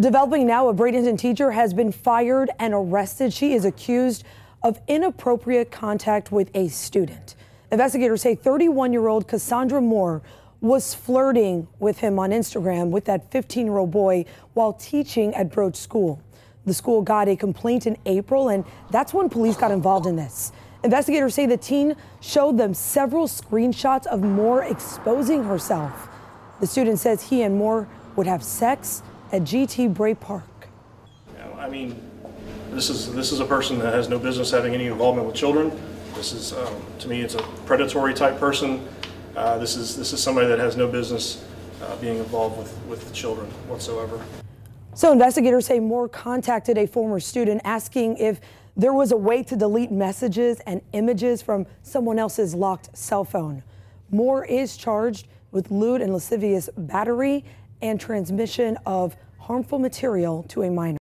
Developing now, a Bradenton teacher has been fired and arrested. She is accused of inappropriate contact with a student. Investigators say 31-year-old Kassandra Moore was flirting with him on Instagram with that 15-year-old boy while teaching at Broach School. The school got a complaint in April, and that's when police got involved in this. Investigators say the teen showed them several screenshots of Moore exposing herself. The student says he and Moore would have sex at G.T. Bray Park. I mean, this is a person that has no business having any involvement with children. This is, to me, it's a predatory type person. This is somebody that has no business being involved with children whatsoever. So investigators say Moore contacted a former student asking if there was a way to delete messages and images from someone else's locked cell phone. Moore is charged with lewd and lascivious battery and transmission of harmful material to a minor.